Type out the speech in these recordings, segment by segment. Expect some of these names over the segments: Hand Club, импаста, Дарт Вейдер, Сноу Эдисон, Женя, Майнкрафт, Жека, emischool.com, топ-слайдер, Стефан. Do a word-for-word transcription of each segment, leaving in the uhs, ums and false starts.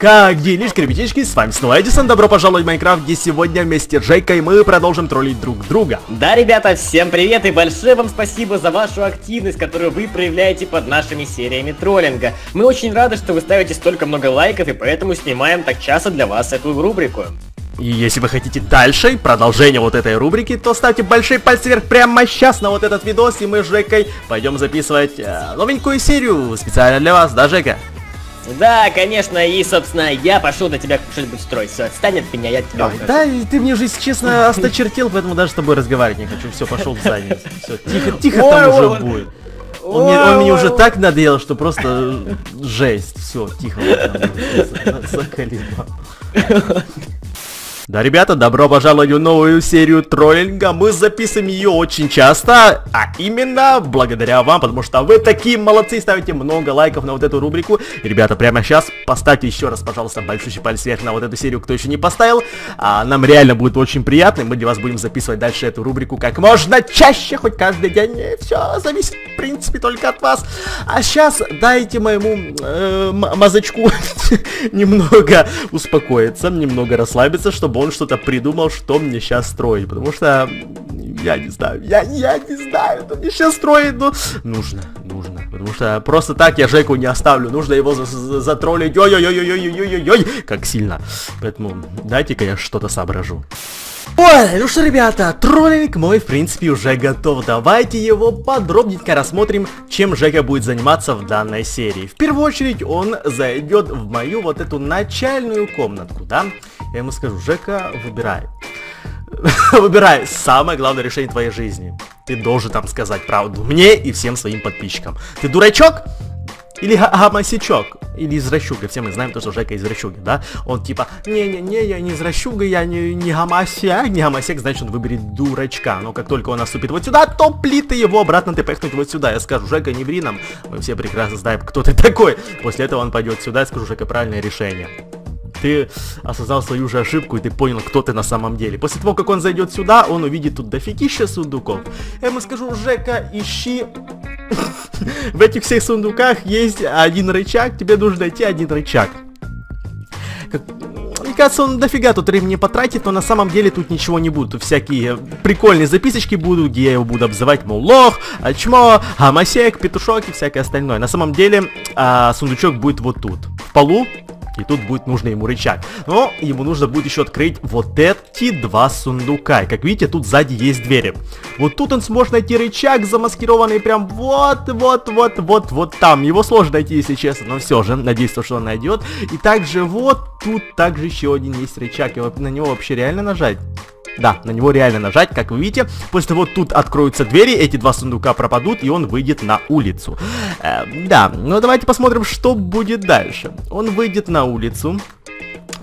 Как делишки, ребятишки, с вами Сноу Эдисон, добро пожаловать в Майнкрафт, где сегодня вместе с Жекой мы продолжим троллить друг друга. Да, ребята, всем привет и большое вам спасибо за вашу активность, которую вы проявляете под нашими сериями троллинга. Мы очень рады, что вы ставите столько много лайков, и поэтому снимаем так часто для вас эту рубрику. И если вы хотите дальше продолжение вот этой рубрики, то ставьте большой палец вверх прямо сейчас на вот этот видос, и мы с Жекой пойдем записывать э, новенькую серию специально для вас, да, Жека? Да, конечно, и, собственно, я пошел на тебя что-нибудь строить, все, отстань от меня, я от тебя. Ой, да, ты мне уже, если честно, осточертел, поэтому даже с тобой разговаривать не хочу, все, пошел в задницу, все, тихо, тихо там уже будет. Он, мне, он мне уже так надоел, что просто жесть, все, тихо, заколебал. Да, ребята, добро пожаловать в новую серию троллинга, мы записываем ее очень часто, а именно благодаря вам, потому что вы такие молодцы, ставите много лайков на вот эту рубрику. И, ребята, прямо сейчас поставьте еще раз, пожалуйста, большущий палец вверх на вот эту серию, кто еще не поставил, а нам реально будет очень приятно, и мы для вас будем записывать дальше эту рубрику как можно чаще, хоть каждый день, все зависит, в принципе, только от вас. А сейчас дайте моему э, мазочку немного успокоиться, немного расслабиться, чтобы он что-то придумал, что мне сейчас строить, потому что я не знаю, я, я не знаю, что мне сейчас строить, но нужно, нужно, потому что просто так я Жеку не оставлю, нужно его затроллить, ой-ой-ой-ой-ой-ой-ой-ой, как сильно, поэтому дайте-ка я что-то соображу. Ой, ну что, ребята, троллинг мой, в принципе, уже готов. Давайте его подробненько рассмотрим, чем Жека будет заниматься в данной серии. В первую очередь он зайдет в мою вот эту начальную комнатку, да? Я ему скажу: Жека, выбирай. Выбирай самое главное решение твоей жизни. Ты должен там сказать правду мне и всем своим подписчикам. Ты дурачок? Или гомосечок, или извращуга, все мы знаем то, что Жека извращуга, да? Он типа, не-не-не, я не извращуга, я не, не гомосек, не гомосек, значит он выберет дурачка. Но как только он наступит вот сюда, то плиты его обратно ты пихнуть вот сюда. Я скажу: Жека, не ври нам, мы все прекрасно знаем, кто ты такой. После этого он пойдет сюда, я скажу: Жека, правильное решение. Ты осознал свою же ошибку, и ты понял, кто ты на самом деле. После того, как он зайдет сюда, он увидит тут дофигища сундуков. Я ему скажу: Жека, ищи... В этих всех сундуках есть один рычаг, тебе нужно найти один рычаг. Мне кажется, он дофига тут времени потратит, но на самом деле тут ничего не будет. Тут всякие прикольные записочки будут, где я его буду обзывать, мол, лох, очмо, гомосек, петушок и всякое остальное. На самом деле а, сундучок будет вот тут, в полу. И тут будет нужный ему рычаг. Но ему нужно будет еще открыть вот эти два сундука. И как видите, тут сзади есть двери. Вот тут он сможет найти рычаг, замаскированный прям вот-вот-вот-вот-вот там. Его сложно найти, если честно, но все же, надеюсь, что он найдет. И также вот тут также еще один есть рычаг. И на него вообще реально нажать? Да, на него реально нажать, как вы видите. После того, тут откроются двери, эти два сундука пропадут, и он выйдет на улицу. Э, да, ну давайте посмотрим, что будет дальше. Он выйдет на улицу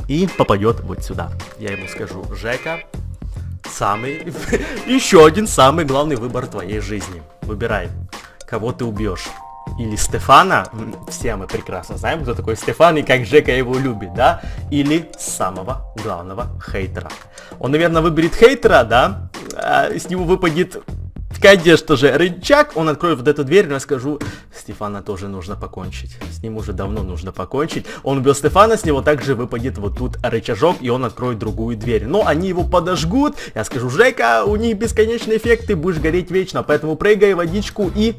и попадет вот сюда. Я ему скажу: Жека, самый... еще один самый главный выбор твоей жизни. Выбирай, кого ты убьешь. Или Стефана, все мы прекрасно знаем, кто такой Стефан и как Жека его любит, да? Или самого главного хейтера. Он, наверное, выберет хейтера, да? А с него выпадет, конечно же, рычаг. Он откроет вот эту дверь, но я скажу: Стефана тоже нужно покончить. С ним уже давно нужно покончить. Он убил Стефана, с него также выпадет вот тут рычажок, и он откроет другую дверь. Но они его подожгут. Я скажу: Жека, у них бесконечный эффект, ты будешь гореть вечно, поэтому прыгай в водичку и...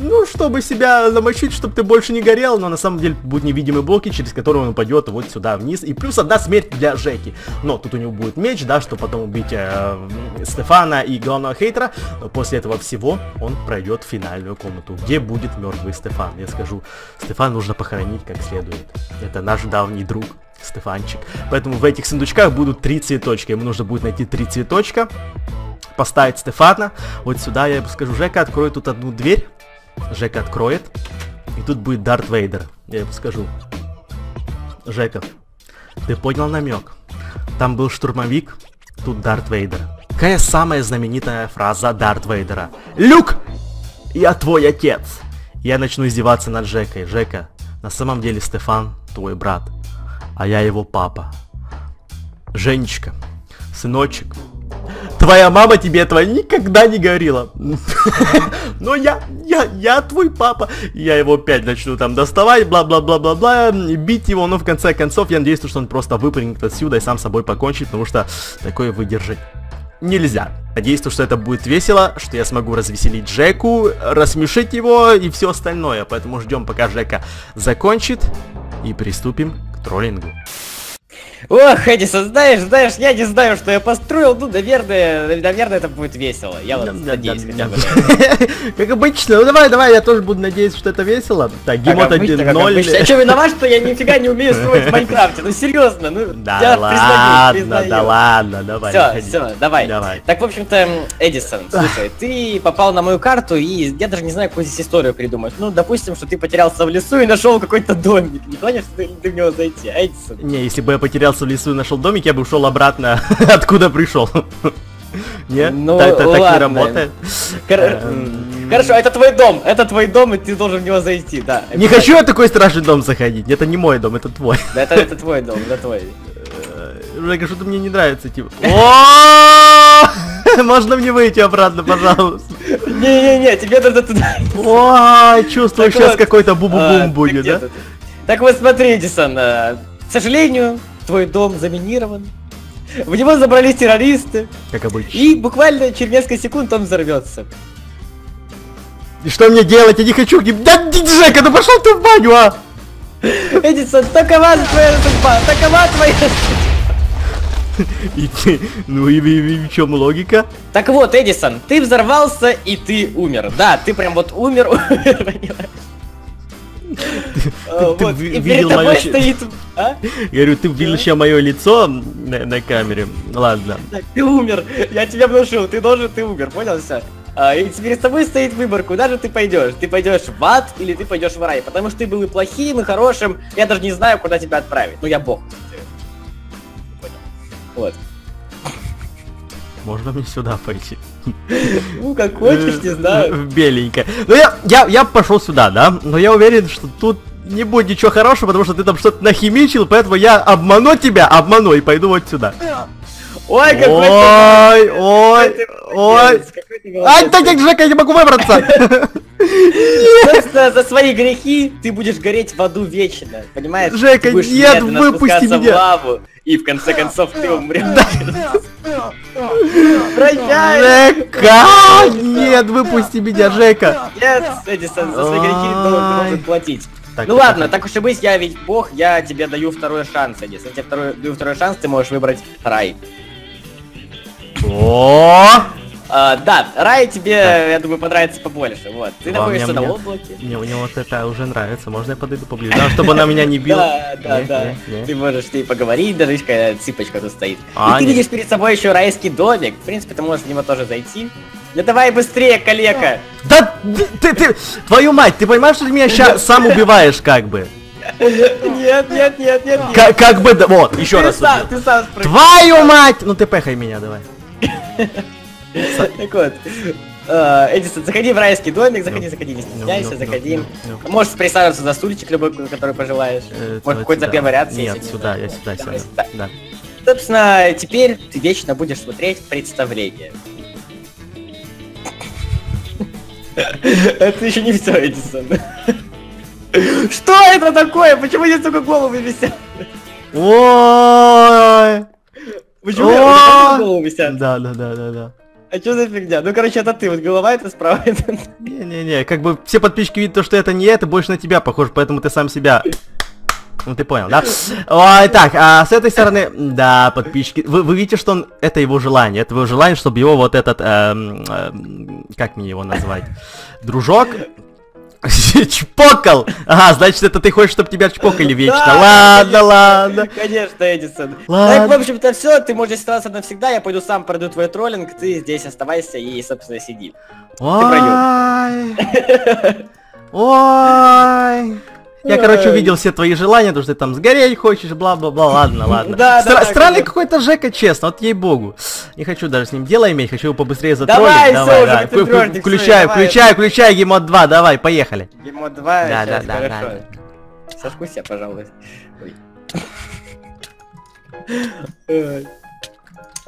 Ну, чтобы себя намочить, чтобы ты больше не горел, но на самом деле будут невидимые блоки, через которые он упадет вот сюда вниз. И плюс одна смерть для Жеки. Но тут у него будет меч, да, чтобы потом убить э, Стефана и главного хейтера. Но после этого всего он пройдет финальную комнату, где будет мертвый Стефан. Я скажу: Стефан нужно похоронить как следует. Это наш давний друг Стефанчик. Поэтому в этих сундучках будут три цветочка. Ему нужно будет найти три цветочка, поставить Стефана. Вот сюда я ему скажу: Жека, открой тут одну дверь. Жека откроет, и тут будет Дарт Вейдер. Я ему скажу: Жека, ты понял намек? Там был штурмовик, тут Дарт Вейдер. Какая самая знаменитая фраза Дарт Вейдера? Люк, я твой отец. Я начну издеваться над Жекой. Жека, на самом деле Стефан твой брат, а я его папа. Женечка, сыночек, твоя мама тебе этого никогда не говорила. Но я, я, я твой папа. Я его опять начну там доставать, бла-бла-бла-бла-бла, бить его, но в конце концов я надеюсь, что он просто выпрыгнет отсюда и сам с собой покончит, потому что такое выдержать нельзя. Надеюсь, что это будет весело, что я смогу развеселить Жеку, рассмешить его и все остальное. Поэтому ждем, пока Жека закончит, и приступим к троллингу. Ох, Эдисон, знаешь, знаешь, я не знаю, что я построил, ну, наверное, наверное, это будет весело. Я вот надеюсь, как обычно, ну давай, давай, я тоже буду надеяться, что это весело. Так, гемот один ноль. А что, виноват, что я нифига не умею строить в Майнкрафте? Ну, серьезно, ну, да ладно, да ладно, давай. Все, все, давай. Так, в общем-то, Эдисон, слушай, ты попал на мою карту, и я даже не знаю, какую здесь историю придумать. Ну, допустим, что ты потерялся в лесу и нашел какой-то домик. Не планишь ты в него зайти, Эдисон? Не, если бы я потерял в лесу и нашел домик, я бы ушел обратно, откуда пришел. Нет? Ну, так, так, так не работает. Кор... Хорошо, это твой дом, это твой дом, и ты должен в него зайти, да. Не обязательно. Хочу я такой страшный дом заходить, это не мой дом, это твой. Да, это, это твой дом, это твой. Жека, что-то мне не нравится, типа. Можно мне выйти обратно, пожалуйста? Не-не-не, тебе надо туда. О, чувствую, сейчас какой-то бубу-бум будет, да? Так вот смотри, Эдисон, к сожалению, твой дом заминирован. В него забрались террористы. Как обычно. И буквально через несколько секунд он взорвется. И что мне делать? Я не хочу к ним. Да, Жека, да пошел ты в баню, а! Эдисон, такова твоя судьба, такова твоя судьба. Ну и в чем логика? Так вот, Эдисон, ты взорвался и ты умер. Да, ты прям вот умер, умер, понимаешь? Ты видел мое лицо? Говорю, ты видел сейчас мое лицо на камере. Ладно. Ты умер, я тебя внушил, ты должен, ты умер, понял все? И перед тобой стоит выбор, куда же ты пойдешь? Ты пойдешь в ад или ты пойдешь в рай? Потому что ты был и плохим, и хорошим. Я даже не знаю, куда тебя отправить. Ну я бог. Вот. Можно мне сюда пойти? Ну, как хочешь, не знаю. Беленькая. Ну, я, я, я пошел сюда, да? Но я уверен, что тут не будет ничего хорошего, потому что ты там что-то нахимичил, поэтому я обману тебя, обману и пойду вот сюда. Ой, какой ты... Ой, ой, ой. Ай, так как Жека, я не могу выбраться. Собственно, за свои грехи ты будешь гореть в аду вечно, понимаешь? Жека, нет, выпусти меня. И в конце концов ты умрешь. Прощай! Жека! Нет, выпусти меня, Жека! Нет, Эдисон, за свои грехи должен платить. Ну ладно, так уж и быть, я ведь бог, я тебе даю второй шанс, Эдисон. Я тебе даю второй шанс, ты можешь выбрать рай. О! Да, рай тебе, я думаю, понравится побольше. Вот. Ты находишься на облаке. Мне вот это уже нравится. Можно я подойду поближе? Чтобы она меня не била. Да, да, да. Ты можешь с ней поговорить, даже какая цыпочка тут стоит. И ты видишь перед собой еще райский домик. В принципе, ты можешь в него тоже зайти. Да давай быстрее, калека! Да ты, ты, твою мать, ты понимаешь, что ты меня сейчас сам убиваешь, как бы? Нет, нет, нет, нет. Как бы, вот, еще раз. Ты сам спрыгнул. Твою мать! Ну ты пехай меня, давай. Так вот, Эдисон, заходи в райский домик, заходи, заходи, не стесняйся, заходи. Можешь присаживаться за стульчик любой, который пожелаешь. Может, какой-то первый ряд сесть. Нет, сюда, я сюда сяду. Собственно, теперь ты вечно будешь смотреть представление. Это еще не все, Эдисон. Что это такое? Почему здесь только головы висят? Ой! Почему головы висят? Да, да, да, да, да. А что за фигня? Ну, короче, это ты, вот голова это справа. Не-не-не, как бы все подписчики видят то, что это не это, больше на тебя похоже, поэтому ты сам себя... Ну ты понял, да? Ой, так, а с этой стороны, да, подписчики, вы, вы видите, что он, это его желание, это его желание, чтобы его вот этот, эм, эм, как мне его назвать, дружок, чпокал. Ага, значит, это ты хочешь, чтобы тебя чпокали вечно. Да, ладно, конечно, ладно. Конечно, Эдисон. Ладно. Так, в общем-то, все, ты можешь остаться навсегда, я пойду сам пройду твой троллинг, ты здесь оставайся и, собственно, сиди. Ой. Ой. Я, короче, увидел все твои желания, потому что ты там сгореть хочешь, бла-бла-бла, ладно, ладно. Да, Стра да, странный да. Какой-то Жека, честно, вот ей-богу. Не хочу даже с ним дело иметь, хочу его побыстрее затроллить. Давай, давай, давай. Включай, троллик, включай, давай, включай, включай, гемот два, давай, поехали. Гемот два, да, да, да, хорошо. Да. Сошкуйся, пожалуйста.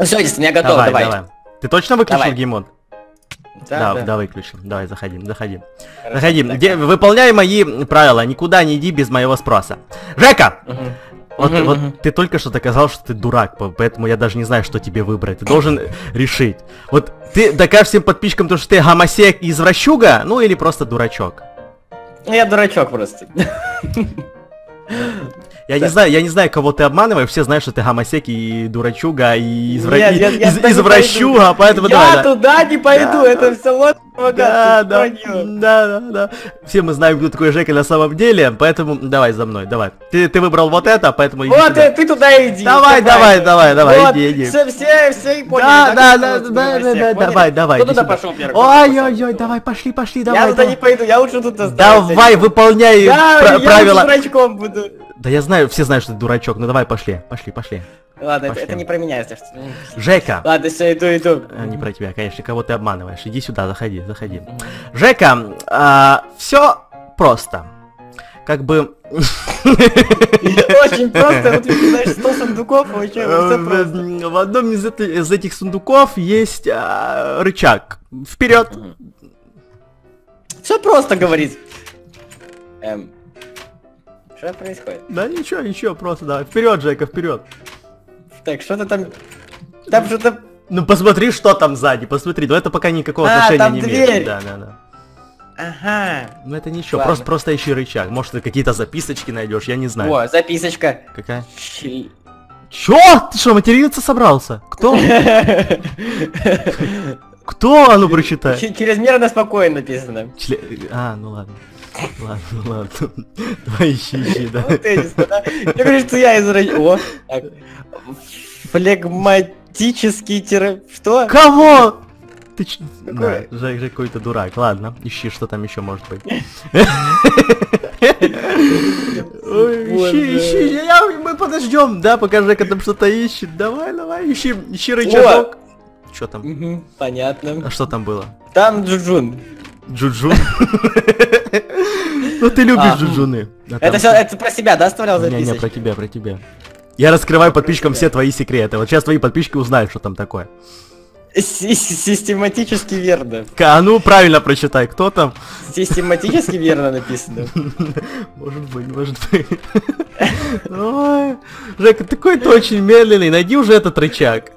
Все, Эдисон, я готов, давай. давай. давай. Ты точно выключил геймод? Да, да, да, да, выключил. Давай, заходим, заходим. Хорошо, заходим. Де, выполняй мои правила, никуда не иди без моего спроса. Жека! Угу. Вот, угу, вот угу. Ты только что доказал, что ты дурак, поэтому я даже не знаю, что тебе выбрать. Ты должен решить. Вот ты докажешь всем подписчикам, то, что ты гомосек и извращуга, ну или просто дурачок. Я дурачок просто. Я не знаю, я не знаю, кого ты обманываешь, все знают, что ты гомосек и дурачуга, и извращуга, поэтому давай. Я туда не пойду, это все лодка. Да, да, да. Все мы знаем, кто такой Жека на самом деле, поэтому давай за мной, давай. Ты выбрал вот это, поэтому иди. Вот, ты туда иди. Давай, давай, давай, давай, иди, иди. Все, все, все и поняли. Да, да, да, да, давай, давай. Кто туда пошел первый? Ой-ой-ой, давай, пошли, пошли, давай. Я туда не пойду, я лучше тут останусь. Давай, выполняй правила. Я дурачком буду. Да я знаю, все знают, что ты дурачок, ну давай, пошли, пошли, пошли. Ладно, пошли. Это, это не про меня, если что. Жека! Ладно, все, иду, иду. Не про тебя, конечно, кого ты обманываешь. Иди сюда, заходи, заходи. Mm-hmm. Жека, а, все просто. Как бы... Очень просто, вот ты знаешь, сто сундуков, вообще, все просто. В одном из этих сундуков есть рычаг. Вперед! Все просто, говорит. Что происходит? Да ничего, ничего, просто давай. Вперед, Жека, вперед. Так, что-то там... Там что-то... Ну посмотри, что там сзади, посмотри. Но это пока никакого а, отношения не дверь. Имеет. Да, да, да. Ага. Ну это ничего, просто, просто ищи рычаг. Может ты какие-то записочки найдешь, я не знаю. О, записочка. Какая? Ч... Чё? Ты что, материться собрался? Кто? Кто? А ну прочитай. Чрезмерно спокойно написано. А, ну ладно. Ладно, ладно. Давай ищи, ищи, да. Я говорю, что я израчу. Флегматический тире... Что? Кого? Ты ч... Да, Жек какой-то дурак. Ладно, ищи, что там еще может быть. Ищи, ищи, мы подождем, да, пока Жека там что-то ищет. Давай, давай, ищи, ищи рычажок. Что там? Понятно. А что там было? Там Джуджун. Джуджун? Ну ты любишь а, джуджуны. А это там... все, это про себя, да, оставлял записочки? Не, не, про тебя, про тебя. Я раскрываю про подписчикам тебя. Все твои секреты. Вот сейчас твои подписчики узнают, что там такое. Систематически верно. А ну правильно прочитай, кто там? Систематически верно написано. Может быть, может быть. Жека, такой ты очень медленный, найди уже этот рычаг.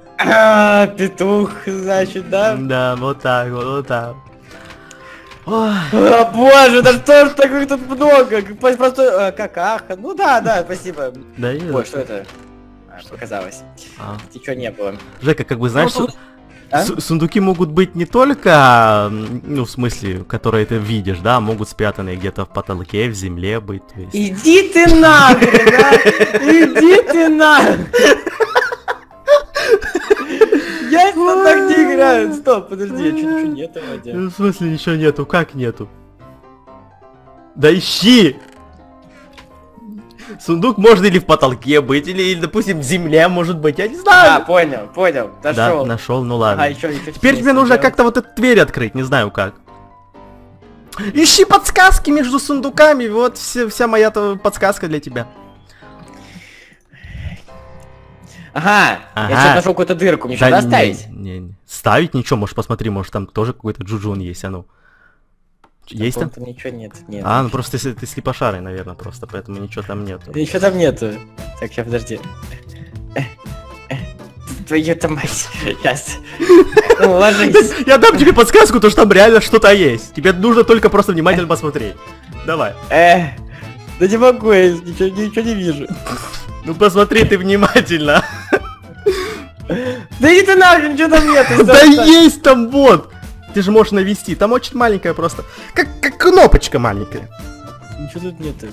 Петух, значит, да? Да, вот так, вот так. Ой. О боже, да что ж такое тут много? Просто... Какаха. Ну да, да, спасибо. Да и... Ой, что это? Что показалось? А. Ничего не было. Жека, как бы знаешь, ну, су... а? сундуки могут быть не только, ну в смысле, которые ты видишь, да, могут спрятанные где-то в потолке, в земле быть. То есть... Иди ты нахрен, да? Иди ты нахрен! Я так не играю. Стоп, подожди, я чё, ничего нету, Вадя. В смысле ничего нету? Как нету? Да ищи! Сундук можно или в потолке быть, или, или допустим, в земле может быть, я не знаю. А, понял, понял, нашел. Да, нашел, ну ладно. А, еще, еще теперь тебе нужно как-то вот эту дверь открыть, не знаю как. Ищи подсказки между сундуками, вот вся, вся моя подсказка для тебя. Ага, ага, я сейчас нашел какую-то дырку, мне да, что-то оставить? Не, не, ставить ничего, может посмотри, может там тоже какой-то джуджун есть, а ну. Есть там? Там ничего нет, нет. А, ну просто ты, ты слепошарый, наверное, просто, поэтому ничего там нету. Ничего там нету. Так, сейчас, подожди. Твою-то мать, сейчас. Ну, ложись. Я дам тебе подсказку, то что там реально что-то есть. Тебе нужно только просто внимательно посмотреть. Давай. Э, да не могу, я ничего, ничего не вижу. Ну посмотри ты внимательно. Да иди ты нахрен, ничего там нет. Да есть там вот. Ты же можешь навести, там очень маленькая просто. Как кнопочка маленькая. Ничего тут нету.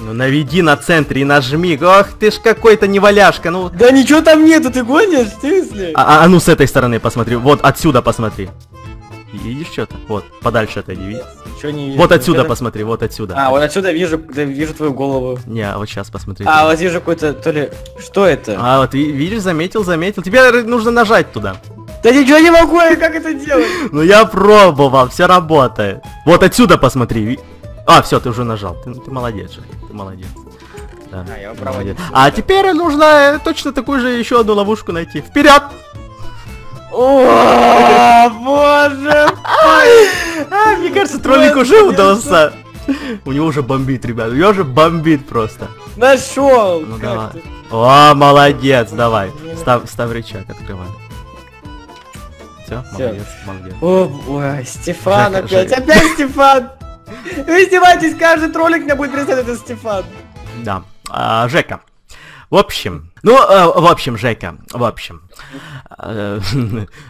Ну наведи на центре и нажми. Ох ты ж какой-то неваляшка, ну. Да ничего там нету, ты гонишь, в смысле? А ну с этой стороны посмотри, вот отсюда посмотри. Видишь что-то? Вот, подальше отойди. Вот отсюда посмотри, вот отсюда. А, вот отсюда вижу, вижу твою голову. Не, вот сейчас посмотри. А, вот вижу какой-то, то ли... Что это? А, вот видишь, заметил, заметил. Тебе нужно нажать туда. Да ничего не могу, как это делать? Ну я пробовал, все работает. Вот отсюда посмотри. А, все, ты уже нажал. Ты молодец, ты молодец. А теперь нужно точно такую же еще одну ловушку найти. Вперед! О, боже мой! Мне кажется, троллик уже удался. У него уже бомбит, ребят. У него уже бомбит просто. Нашел! Ну давай. О, молодец, давай. Ставь рычаг, открывай. Все, молодец, молодец. Ой, Стефан опять. Опять Стефан! Вы издеваетесь, каждый троллик меня будет представлять, это Стефан. Да. Жека. В общем, ну, э, в общем, Жека, в общем, э,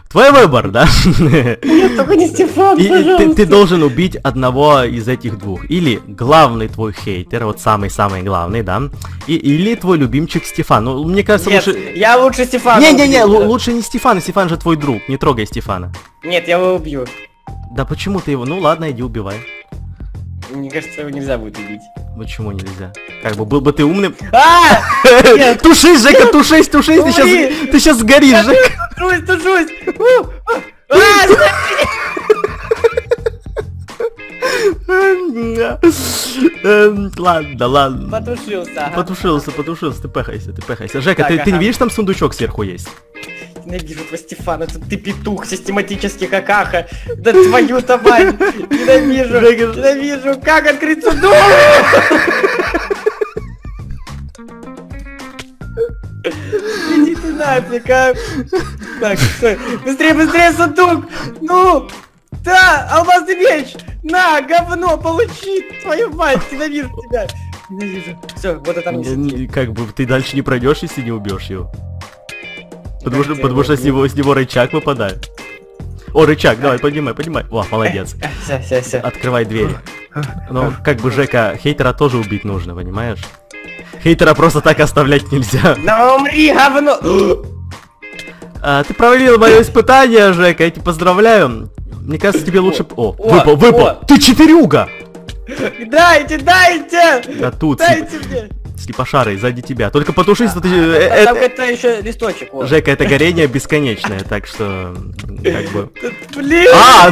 твой выбор, да? Нет, только не Стефан, и, ты, ты должен убить одного из этих двух. Или главный твой хейтер, вот самый-самый главный, да? И, или твой любимчик Стефан. Ну, мне кажется, нет, лучше... я лучше Стефана. Не-не-не, лучше не Стефан, Стефан же твой друг, не трогай Стефана. Нет, я его убью. Да почему ты его? Ну ладно, иди убивай. Мне кажется, его нельзя будет убить. Почему нельзя? Как бы был бы ты умным. А! Тушись, Жека, тушись, тушись, ты сейчас, ты сейчас сгоришь, Жека. Тушусь, тушусь. Ладно, ладно. Потушился. Потушился, потушился, ты пехайся, ты пехайся. Жека, ты не видишь, там сундучок сверху есть? Ненавижу по Стефану, ты петух систематически какаха. Да твою-то мать. Ненавижу, ненавижу. Как открыть сундук? Иди ты нафиг, а. Так, стой. Быстрее, быстрее сундук. Ну. Да, алмазный меч. На, говно, получи. Твою мать, ненавижу тебя. Ненавижу. Все, вот это там. Как бы ты дальше не пройдешь, если не убьешь его. Потому что, потому что с, него, с него рычаг выпадает. О, рычаг, давай, поднимай, поднимай. О, молодец. Открывай двери. Ну, как бы, Жека, хейтера тоже убить нужно, понимаешь? Хейтера просто так оставлять нельзя. Да умри, говно! А, ты провалил мое испытание, Жека, я тебя поздравляю. Мне кажется, тебе лучше... О, выпал, выпал! Ты четырюга! Дайте, дайте! Да тут... Дайте мне! Слепошары, сзади тебя. Только потушись, а, что ты... А, э, а, э, там это еще листочек. Вот. Жека, это горение бесконечное, так что... Как бы... Блин! А!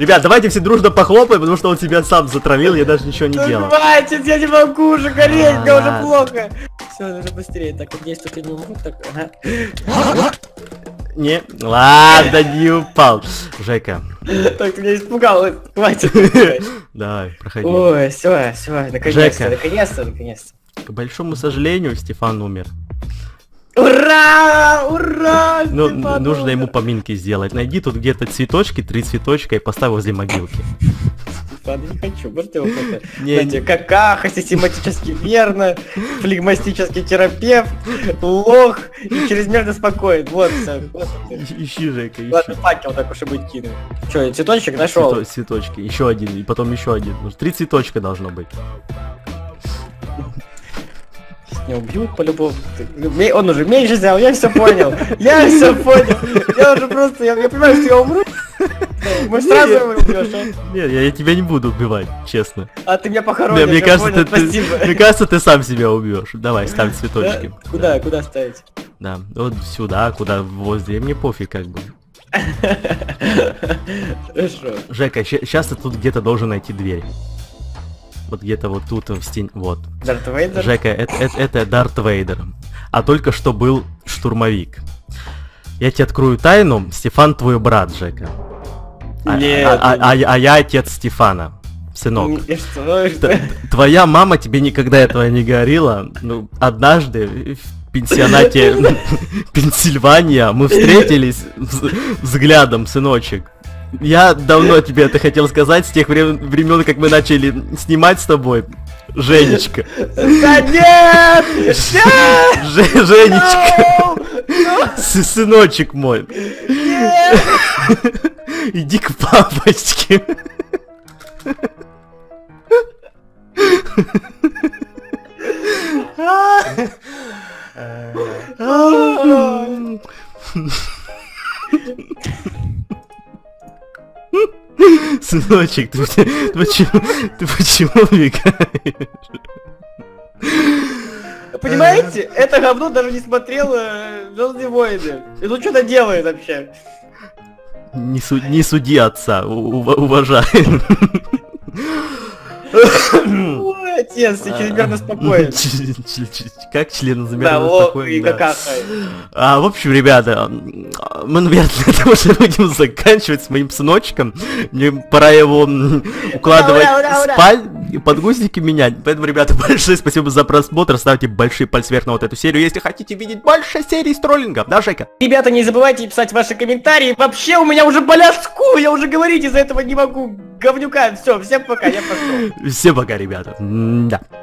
Ребят, давайте все дружно похлопаем, потому что он себя сам затроллил, я даже ничего не делал. Хватит, я не могу уже гореть, мне уже плохо. Все, нужно быстрее. Так, надеюсь, что ты не умру, так... Не, ладно, не упал. Жека. Так, меня испугал, хватит. Давай, проходи. Ой, все, все, наконец-то, наконец-то, наконец-то. К большому сожалению, Стефан умер. Ура! Ура! Ну, нужно ему поминки сделать. Найди тут где-то цветочки, три цветочка и поставь возле могилки. Ладно, не хочу, может его как-то... Знаете, какаха, систематически верно, флегматический терапевт, лох и чрезмерно спокоен. Вот, все. Ищи, Жека, ищи. Ладно, факел так уж и быть кину. Че, цветочек нашел? Цветочки, еще один, и потом еще один. Три цветочка должно быть. Меня убьют по-любому. Он уже меньше взял, я все понял. Я все понял. Я уже просто, я понимаю, что я умру. Мы сразу его убьешь, а? Нет, я, я тебя не буду убивать, честно. А ты меня похоронил, да, мне, кажется, понял, ты, спасибо. Ты, мне кажется, ты сам себя убьешь. Давай, ставь цветочки. Да? Куда, да. Куда ставить? Да, вот сюда, куда, возле, мне пофиг как бы. Хорошо. Жека, сейчас ты тут где-то должен найти дверь. Вот где-то вот тут в стене, вот. Дарт Вейдер? Жека, это, это, это Дарт Вейдер. А только что был штурмовик. Я тебе открою тайну, Стефан твой брат, Жека. А, нет, а, а, а, а я отец Стефана, сынок. Что, что? Твоя мама тебе никогда этого не говорила. Ну, однажды в пенсионате Пенсильвания мы встретились взглядом, сыночек. Я давно тебе это хотел сказать, с тех времен, как мы начали снимать с тобой. Женечка. Да нет! Женечка. Сыночек мой. Иди к папочке. Сыночек, ты, ты почему, ты почему убегаешь? Понимаете, это говно даже не смотрел «Звездные войны». И тут что-то делает вообще. Не, су не суди отца, уважай. отец, ты чрезмерно спокоен. Как член замерно спокоен, да. А, в общем, ребята, мы, наверное, это уже будем заканчивать с моим сыночком. Мне пора его укладывать в спальню и подгузники менять. Поэтому, ребята, большое спасибо за просмотр. Ставьте большие пальцы вверх на вот эту серию, если хотите видеть больше серий с троллингов. Да, Жека? Ребята, не забывайте писать ваши комментарии. Вообще, у меня уже болят скулы, я уже говорить из-за этого не могу. Говнюка, все, всем пока, я пошел. Всем пока, ребята. Да.